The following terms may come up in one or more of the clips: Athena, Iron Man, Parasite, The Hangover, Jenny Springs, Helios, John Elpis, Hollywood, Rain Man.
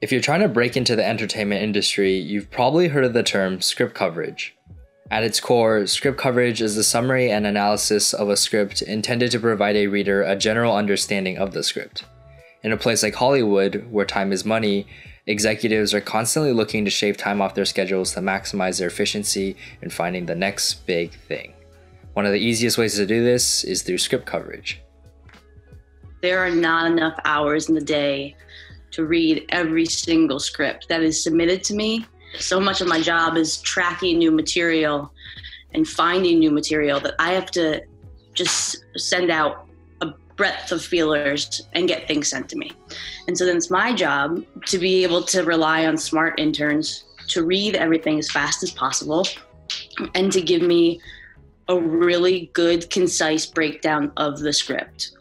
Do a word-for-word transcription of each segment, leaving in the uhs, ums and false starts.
If you're trying to break into the entertainment industry, you've probably heard of the term script coverage. At its core, script coverage is the summary and analysis of a script intended to provide a reader a general understanding of the script. In a place like Hollywood, where time is money, executives are constantly looking to shave time off their schedules to maximize their efficiency in finding the next big thing. One of the easiest ways to do this is through script coverage. There are not enough hours in the day to read every single script that is submitted to me. So much of my job is tracking new material and finding new material that I have to just send out a breadth of feelers and get things sent to me. And so then it's my job to be able to rely on smart interns to read everything as fast as possible and to give me a really good, concise breakdown of the script.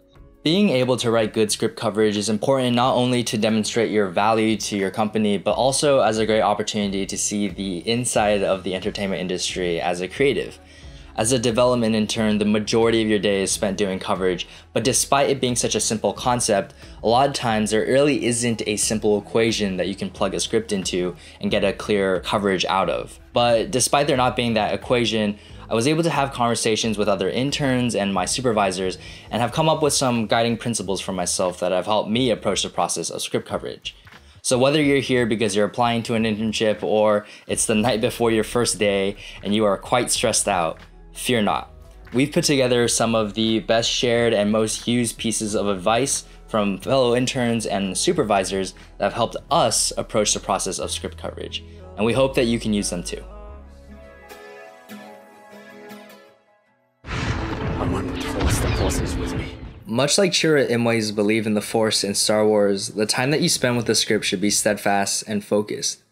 Being able to write good script coverage is important not only to demonstrate your value to your company, but also as a great opportunity to see the inside of the entertainment industry as a creative. As a development intern, the majority of your day is spent doing coverage, but despite it being such a simple concept, a lot of times there really isn't a simple equation that you can plug a script into and get a clear coverage out of. But despite there not being that equation, I was able to have conversations with other interns and my supervisors and have come up with some guiding principles for myself that have helped me approach the process of script coverage. So whether you're here because you're applying to an internship or it's the night before your first day and you are quite stressed out, fear not. We've put together some of the best shared and most used pieces of advice from fellow interns and supervisors that have helped us approach the process of script coverage, and we hope that you can use them too. Much like Chira Imwe's belief in the Force in Star Wars, the time that you spend with the script should be steadfast and focused.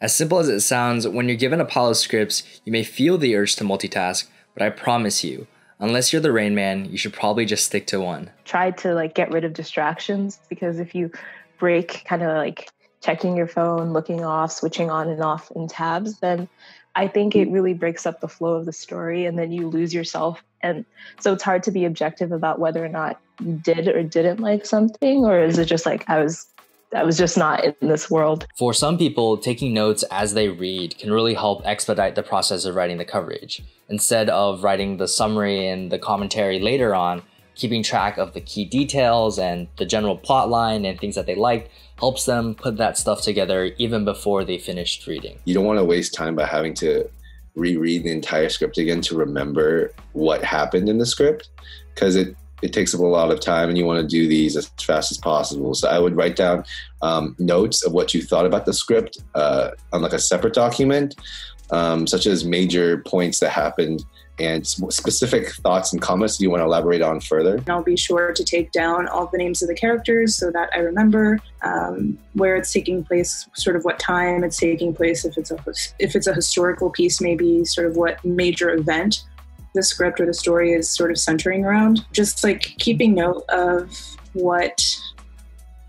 As simple as it sounds, when you're given a pile of scripts, you may feel the urge to multitask, but I promise you, unless you're the Rain Man, you should probably just stick to one. Try to like get rid of distractions, because if you break kind of like checking your phone, looking off, switching on and off in tabs, then I think it really breaks up the flow of the story and then you lose yourself. And so it's hard to be objective about whether or not you did or didn't like something, or is it just like I was I was just not in this world. For some people, taking notes as they read can really help expedite the process of writing the coverage. Instead of writing the summary and the commentary later on, keeping track of the key details and the general plot line and things that they liked helps them put that stuff together even before they finished reading. You don't want to waste time by having to reread the entire script again to remember what happened in the script, because it, it takes up a lot of time and you want to do these as fast as possible. So I would write down um, notes of what you thought about the script uh, on like a separate document, um, such as major points that happened and specific thoughts and comments you want to elaborate on further. And I'll be sure to take down all the names of the characters so that I remember um, where it's taking place, sort of what time it's taking place, if it's a, if it's a historical piece, maybe sort of what major event the script or the story is sort of centering around. Just like keeping note of what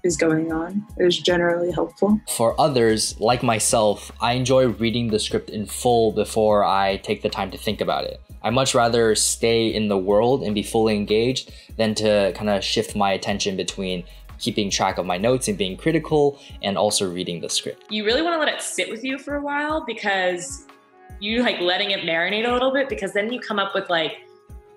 is going on is generally helpful. For others, like myself, I enjoy reading the script in full before I take the time to think about it. I much rather stay in the world and be fully engaged than to kind of shift my attention between keeping track of my notes and being critical and also reading the script. You really want to let it sit with you for a while, because you like letting it marinate a little bit, because then you come up with like,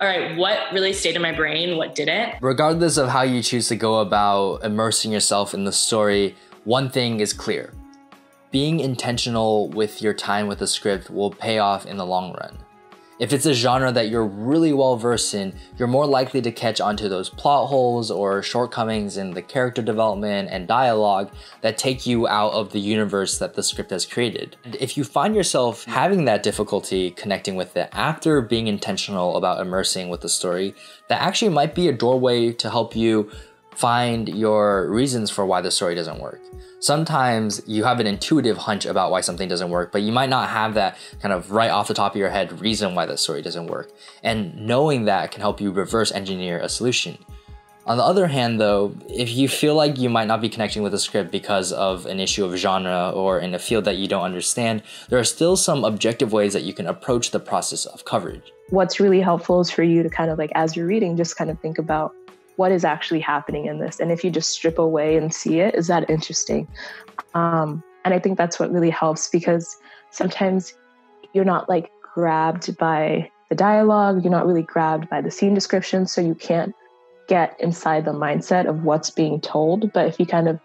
all right, what really stayed in my brain, what didn't? Regardless of how you choose to go about immersing yourself in the story, one thing is clear. Being intentional with your time with the script will pay off in the long run. If it's a genre that you're really well versed in, you're more likely to catch onto those plot holes or shortcomings in the character development and dialogue that take you out of the universe that the script has created. If you find yourself having that difficulty connecting with it after being intentional about immersing with the story, that actually might be a doorway to help you find your reasons for why the story doesn't work. Sometimes you have an intuitive hunch about why something doesn't work, but you might not have that kind of right off the top of your head reason why the story doesn't work. And knowing that can help you reverse engineer a solution. On the other hand though, if you feel like you might not be connecting with a script because of an issue of genre or in a field that you don't understand, there are still some objective ways that you can approach the process of coverage. What's really helpful is for you to kind of like, as you're reading, just kind of think about what is actually happening in this? And if you just strip away and see it, is that interesting? Um, and I think that's what really helps, because sometimes you're not like grabbed by the dialogue, you're not really grabbed by the scene description, so you can't get inside the mindset of what's being told. But if you kind of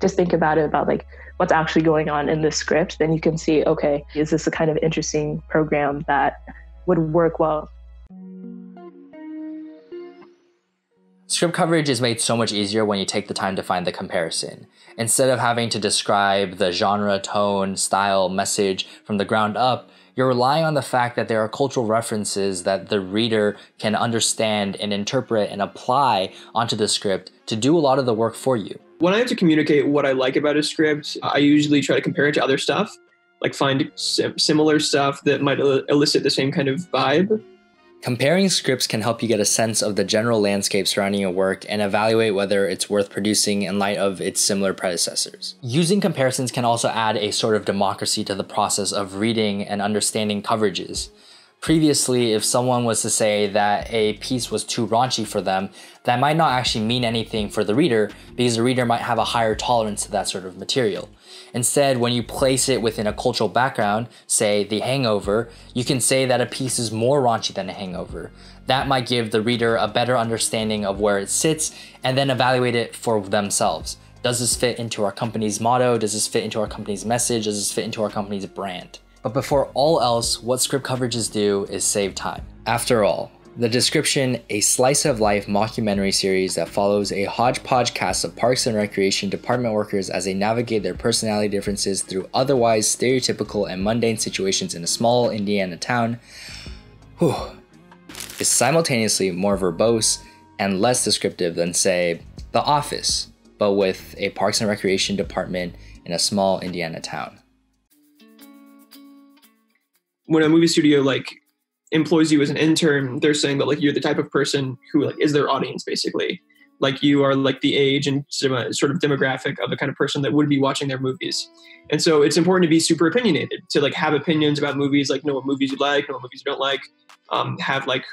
just think about it, about like what's actually going on in the script, then you can see, okay, is this a kind of interesting program that would work well? Script coverage is made so much easier when you take the time to find the comparison. Instead of having to describe the genre, tone, style, message from the ground up, you're relying on the fact that there are cultural references that the reader can understand and interpret and apply onto the script to do a lot of the work for you. When I have to communicate what I like about a script, I usually try to compare it to other stuff, like find sim- similar stuff that might el- elicit the same kind of vibe. Comparing scripts can help you get a sense of the general landscape surrounding your work and evaluate whether it's worth producing in light of its similar predecessors. Using comparisons can also add a sort of democracy to the process of reading and understanding coverages. Previously, if someone was to say that a piece was too raunchy for them, that might not actually mean anything for the reader, because the reader might have a higher tolerance to that sort of material. Instead, when you place it within a cultural background, say The Hangover, you can say that a piece is more raunchy than a hangover. That might give the reader a better understanding of where it sits and then evaluate it for themselves. Does this fit into our company's motto? Does this fit into our company's message? Does this fit into our company's brand? But before all else, what script coverages do is save time. After all, The Description, a slice-of-life mockumentary series that follows a hodgepodge cast of Parks and Recreation department workers as they navigate their personality differences through otherwise stereotypical and mundane situations in a small Indiana town, whew, is simultaneously more verbose and less descriptive than, say, The Office, but with a Parks and Recreation department in a small Indiana town. When a movie studio like employs you as an intern, they're saying that like you're the type of person who like is their audience, basically. Like you are like the age and sort of demographic of the kind of person that would be watching their movies. And so it's important to be super opinionated, to like have opinions about movies, like know what movies you like, know what movies you don't like, um, have like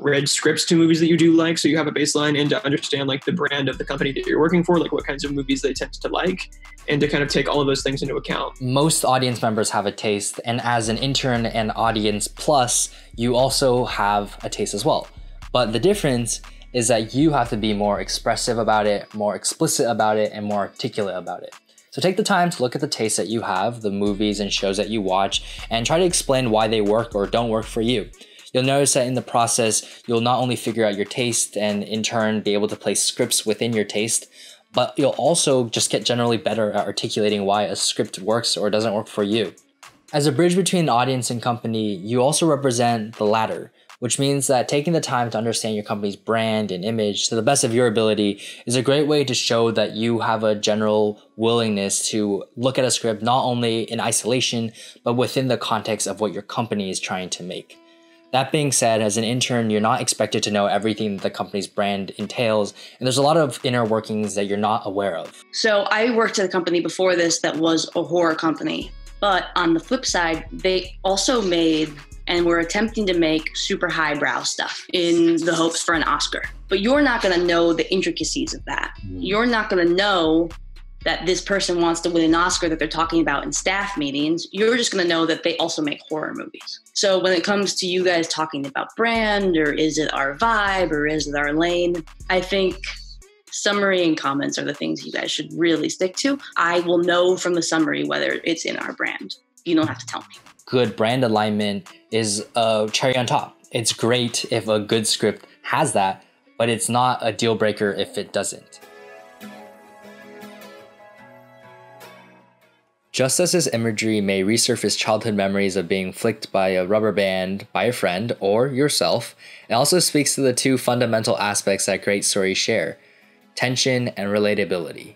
read scripts to movies that you do like, so you have a baseline, and to understand like the brand of the company that you're working for, like what kinds of movies they tend to like, and to kind of take all of those things into account. Most audience members have a taste, and as an intern and audience plus, you also have a taste as well. But the difference is that you have to be more expressive about it, more explicit about it, and more articulate about it. So take the time to look at the tastes that you have, the movies and shows that you watch, and try to explain why they work or don't work for you. You'll notice that in the process, you'll not only figure out your taste and in turn be able to place scripts within your taste, but you'll also just get generally better at articulating why a script works or doesn't work for you. As a bridge between an audience and company, you also represent the latter, which means that taking the time to understand your company's brand and image to the best of your ability is a great way to show that you have a general willingness to look at a script not only in isolation, but within the context of what your company is trying to make. That being said, as an intern, you're not expected to know everything that the company's brand entails, and there's a lot of inner workings that you're not aware of. So I worked at a company before this that was a horror company, but on the flip side, they also made and were attempting to make super highbrow stuff in the hopes for an Oscar. But you're not going to know the intricacies of that. You're not going to know that this person wants to win an Oscar that they're talking about in staff meetings. You're just going to know that they also make horror movies. So when it comes to you guys talking about brand, or is it our vibe, or is it our lane, I think summary and comments are the things you guys should really stick to. I will know from the summary whether it's in our brand. You don't have to tell me. Good brand alignment is a cherry on top. It's great if a good script has that, but it's not a deal breaker if it doesn't. Just as this imagery may resurface childhood memories of being flicked by a rubber band by a friend or yourself, it also speaks to the two fundamental aspects that great stories share: tension and relatability.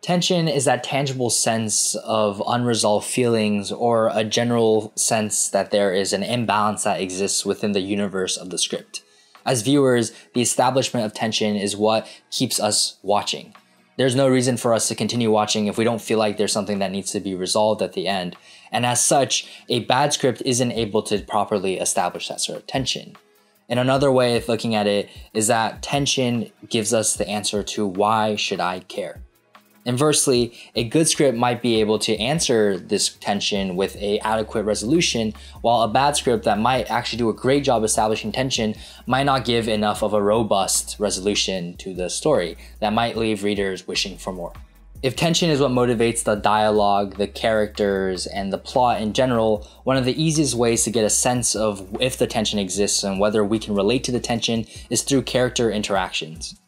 Tension is that tangible sense of unresolved feelings, or a general sense that there is an imbalance that exists within the universe of the script. As viewers, the establishment of tension is what keeps us watching. There's no reason for us to continue watching if we don't feel like there's something that needs to be resolved at the end. And as such, a bad script isn't able to properly establish that sort of tension. And another way of looking at it is that tension gives us the answer to why should I care? Inversely, a good script might be able to answer this tension with an adequate resolution, while a bad script that might actually do a great job establishing tension might not give enough of a robust resolution to the story that might leave readers wishing for more. If tension is what motivates the dialogue, the characters, and the plot in general, one of the easiest ways to get a sense of if the tension exists and whether we can relate to the tension is through character interactions.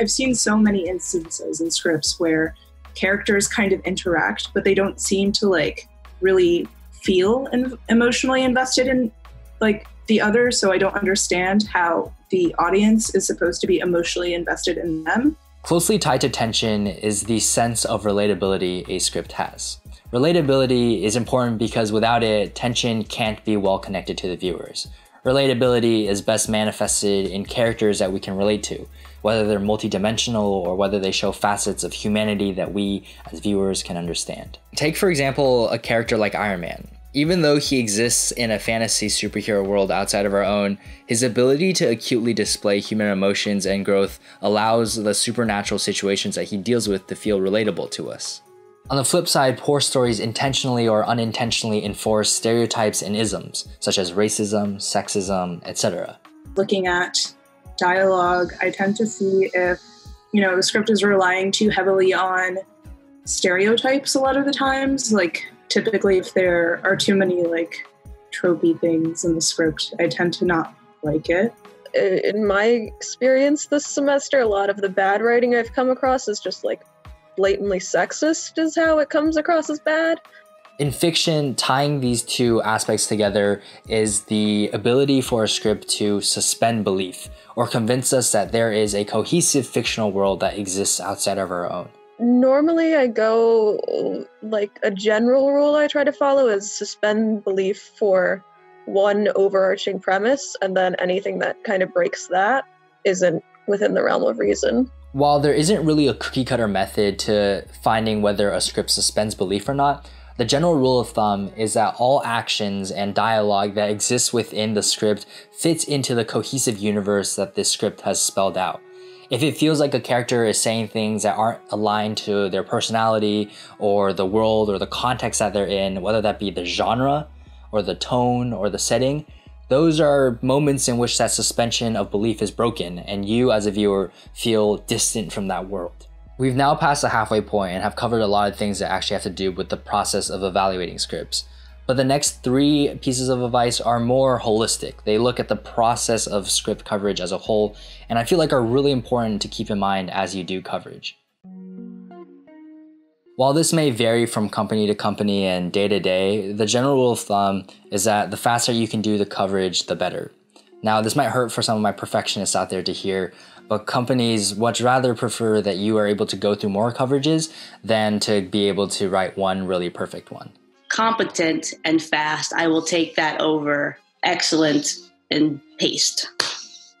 I've seen so many instances in scripts where characters kind of interact, but they don't seem to like really feel in emotionally invested in like the other, so I don't understand how the audience is supposed to be emotionally invested in them. Closely tied to tension is the sense of relatability a script has. Relatability is important because without it, tension can't be well connected to the viewers. Relatability is best manifested in characters that we can relate to, whether they're multidimensional or whether they show facets of humanity that we as viewers can understand. Take, for example, a character like Iron Man. Even though he exists in a fantasy superhero world outside of our own, his ability to acutely display human emotions and growth allows the supernatural situations that he deals with to feel relatable to us. On the flip side, poor stories intentionally or unintentionally enforce stereotypes and isms, such as racism, sexism, et cetera. Looking at dialogue, I tend to see if, you know, the script is relying too heavily on stereotypes a lot of the times, like typically, if there are too many like tropey things in the script, I tend to not like it. In my experience this semester, a lot of the bad writing I've come across is just like blatantly sexist is how it comes across as bad. In fiction, tying these two aspects together is the ability for a script to suspend belief or convince us that there is a cohesive fictional world that exists outside of our own. Normally I go, like, a general rule I try to follow is suspend belief for one overarching premise, and then anything that kind of breaks that isn't within the realm of reason. While there isn't really a cookie-cutter method to finding whether a script suspends belief or not, the general rule of thumb is that all actions and dialogue that exists within the script fits into the cohesive universe that this script has spelled out. If it feels like a character is saying things that aren't aligned to their personality or the world or the context that they're in, whether that be the genre or the tone or the setting, those are moments in which that suspension of belief is broken and you as a viewer feel distant from that world. We've now passed the halfway point and have covered a lot of things that actually have to do with the process of evaluating scripts. But the next three pieces of advice are more holistic. They look at the process of script coverage as a whole, and I feel like are really important to keep in mind as you do coverage. While this may vary from company to company and day to day, the general rule of thumb is that the faster you can do the coverage, the better. Now, this might hurt for some of my perfectionists out there to hear, but companies would rather prefer that you are able to go through more coverages than to be able to write one really perfect one. Competent and fast, I will take that over excellent and paced.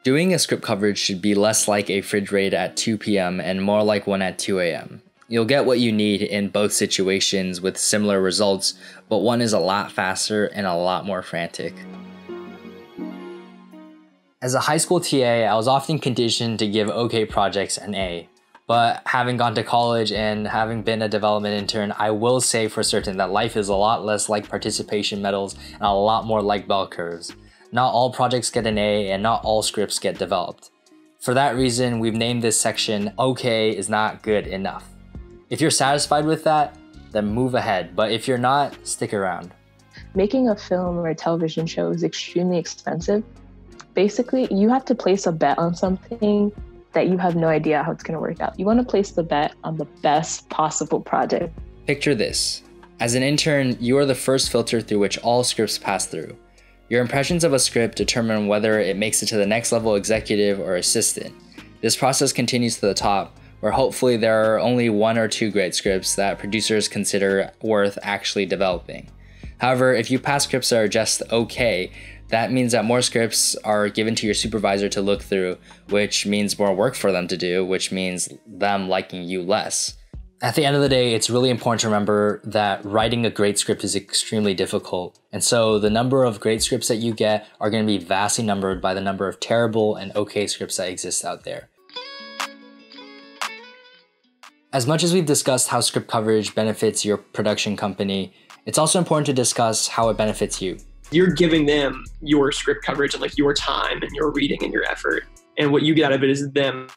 Doing a script coverage should be less like a fridge raid at two p m and more like one at two a m You'll get what you need in both situations with similar results, but one is a lot faster and a lot more frantic. As a high school T A, I was often conditioned to give okay projects an A. But having gone to college and having been a development intern, I will say for certain that life is a lot less like participation medals and a lot more like bell curves. Not all projects get an A and not all scripts get developed. For that reason, we've named this section, "Okay is not good enough." If you're satisfied with that, then move ahead. But if you're not, stick around. Making a film or a television show is extremely expensive. Basically, you have to place a bet on something that you have no idea how it's going to work out. You want to place the bet on the best possible project. Picture this. As an intern, you are the first filter through which all scripts pass through. Your impressions of a script determine whether it makes it to the next level executive or assistant. This process continues to the top, where hopefully there are only one or two great scripts that producers consider worth actually developing. However, if you pass scripts that are just okay, that means that more scripts are given to your supervisor to look through, which means more work for them to do, which means them liking you less. At the end of the day, it's really important to remember that writing a great script is extremely difficult. And so the number of great scripts that you get are going to be vastly numbered by the number of terrible and okay scripts that exist out there. As much as we've discussed how script coverage benefits your production company, it's also important to discuss how it benefits you. You're giving them your script coverage and like your time and your reading and your effort. And what you get out of it is them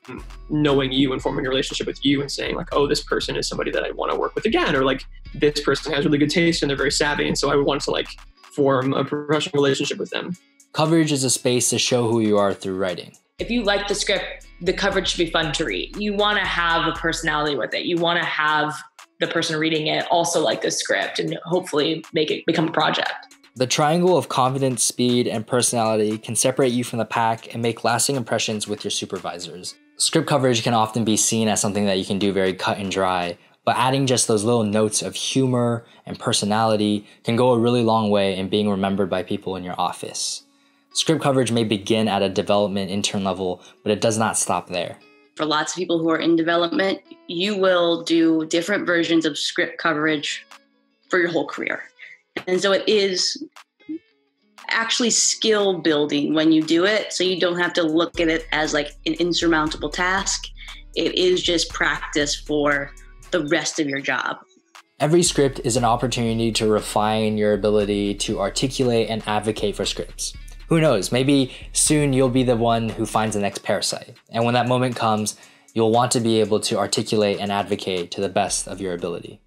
knowing you and forming a relationship with you and saying like, oh, this person is somebody that I want to work with again, or like this person has really good taste and they're very savvy. And so I would want to like form a professional relationship with them. Coverage is a space to show who you are through writing. If you like the script, the coverage should be fun to read. You want to have a personality with it. You want to have the person reading it also like the script and hopefully make it become a project. The triangle of confidence, speed, and personality can separate you from the pack and make lasting impressions with your supervisors. Script coverage can often be seen as something that you can do very cut and dry, but adding just those little notes of humor and personality can go a really long way in being remembered by people in your office. Script coverage may begin at a development intern level, but it does not stop there. For lots of people who are in development, you will do different versions of script coverage for your whole career. And so it is actually skill building when you do it. So you don't have to look at it as like an insurmountable task. It is just practice for the rest of your job. Every script is an opportunity to refine your ability to articulate and advocate for scripts. Who knows, maybe soon you'll be the one who finds the next Parasite. And when that moment comes, you'll want to be able to articulate and advocate to the best of your ability.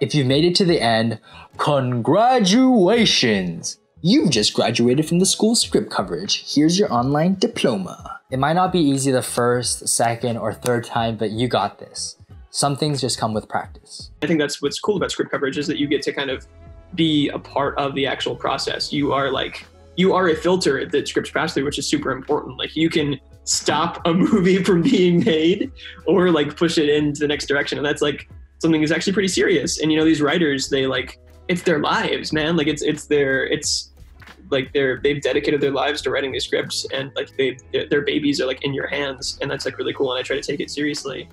If you've made it to the end, congratulations! You've just graduated from the school script coverage. Here's your online diploma. It might not be easy the first, second, or third time, but you got this. Some things just come with practice. I think that's what's cool about script coverage is that you get to kind of be a part of the actual process. You are like, you are a filter that scripts pass through, which is super important. Like you can stop a movie from being made or like push it into the next direction. And that's like, something is actually pretty serious. And you know, these writers, they like, it's their lives, man. Like it's, it's their, it's like they're, they've dedicated their lives to writing these scripts and like they, their babies are like in your hands. And that's like really cool. And I try to take it seriously.